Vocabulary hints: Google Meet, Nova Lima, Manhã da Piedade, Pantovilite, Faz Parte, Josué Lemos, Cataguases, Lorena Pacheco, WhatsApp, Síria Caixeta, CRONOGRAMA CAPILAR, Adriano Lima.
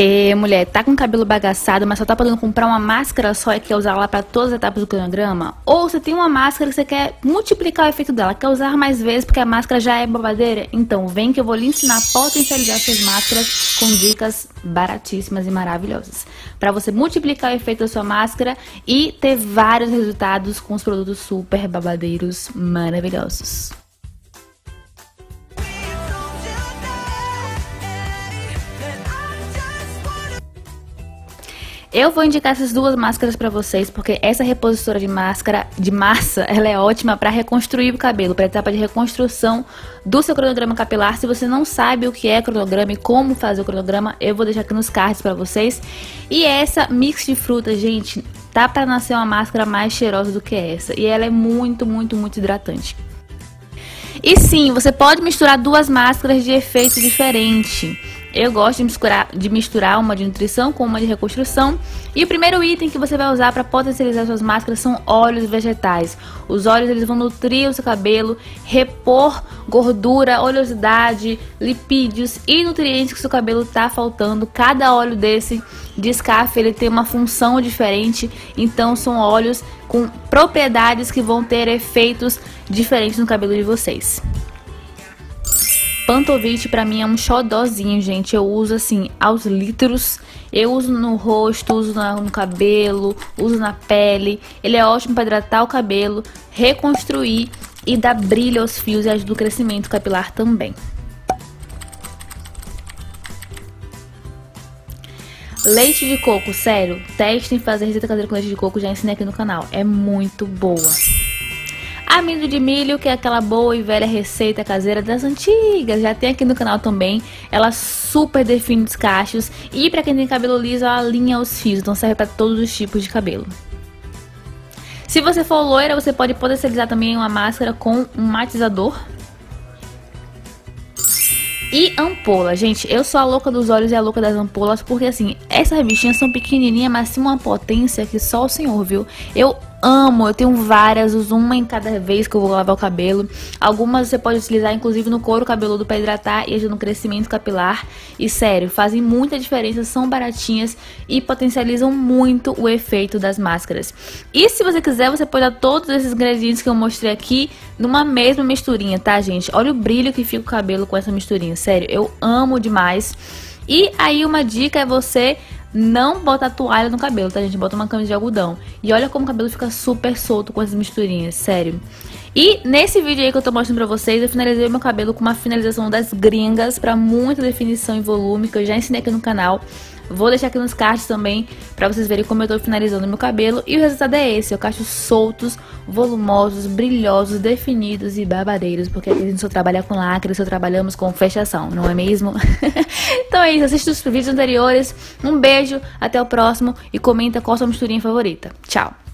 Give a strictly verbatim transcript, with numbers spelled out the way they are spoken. E, mulher, tá com o cabelo bagaçado, mas só tá podendo comprar uma máscara só e quer usar lá pra todas as etapas do cronograma? Ou você tem uma máscara que você quer multiplicar o efeito dela, quer usar mais vezes porque a máscara já é babadeira? Então vem que eu vou lhe ensinar a potencializar suas máscaras com dicas baratíssimas e maravilhosas, pra você multiplicar o efeito da sua máscara e ter vários resultados com os produtos super babadeiros maravilhosos. Eu vou indicar essas duas máscaras pra vocês, porque essa repositora de máscara, de massa, ela é ótima pra reconstruir o cabelo, pra etapa de reconstrução do seu cronograma capilar. Se você não sabe o que é cronograma e como fazer o cronograma, eu vou deixar aqui nos cards pra vocês. E essa mix de frutas, gente, tá pra nascer uma máscara mais cheirosa do que essa. E ela é muito, muito, muito hidratante. E sim, você pode misturar duas máscaras de efeito diferente. Eu gosto de misturar, de misturar uma de nutrição com uma de reconstrução. E o primeiro item que você vai usar para potencializar suas máscaras são óleos vegetais. Os óleos, eles vão nutrir o seu cabelo, repor gordura, oleosidade, lipídios e nutrientes que o seu cabelo tá faltando. Cada óleo desse de escafe, ele tem uma função diferente. Então são óleos com propriedades que vão ter efeitos diferentes no cabelo de vocês. Pantovilite pra mim é um xodózinho, gente. Eu uso assim aos litros. Eu uso no rosto, uso no cabelo, uso na pele. Ele é ótimo pra hidratar o cabelo, reconstruir e dar brilho aos fios e ajuda o crescimento capilar também. Leite de coco, sério, testem fazer receita caseira com leite de coco, já ensinei aqui no canal. É muito boa. Amido de milho, que é aquela boa e velha receita caseira das antigas, já tem aqui no canal também. Ela super define os cachos e pra quem tem cabelo liso, ela alinha os fios, então serve pra todos os tipos de cabelo. Se você for loira, você pode potencializar também uma máscara com um matizador. E ampola, gente, eu sou a louca dos olhos e a louca das ampolas, porque assim, essas bichinhas são pequenininhas, mas tem uma potência que só o senhor, viu? Eu amo, eu tenho várias, uso uma em cada vez que eu vou lavar o cabelo. Algumas você pode utilizar inclusive no couro cabeludo para hidratar e ajudar no crescimento capilar. E sério, fazem muita diferença, são baratinhas e potencializam muito o efeito das máscaras. E se você quiser, você pode dar todos esses ingredientes que eu mostrei aqui numa mesma misturinha, tá, gente? Olha o brilho que fica o cabelo com essa misturinha, sério, eu amo demais. E aí uma dica é você não botar toalha no cabelo, tá, gente? Bota uma camisa de algodão. E olha como o cabelo fica super solto com essas misturinhas, sério. E nesse vídeo aí que eu tô mostrando pra vocês, eu finalizei meu cabelo com uma finalização das gringas pra muita definição e volume, que eu já ensinei aqui no canal. Vou deixar aqui nos cards também pra vocês verem como eu tô finalizando meu cabelo. E o resultado é esse, eu cachos soltos, volumosos, brilhosos, definidos e babadeiros. Porque aqui a gente só trabalha com lacre, só trabalhamos com fechação, não é mesmo? Então é isso, assista os vídeos anteriores. Um beijo, até o próximo e comenta qual a sua misturinha favorita. Tchau!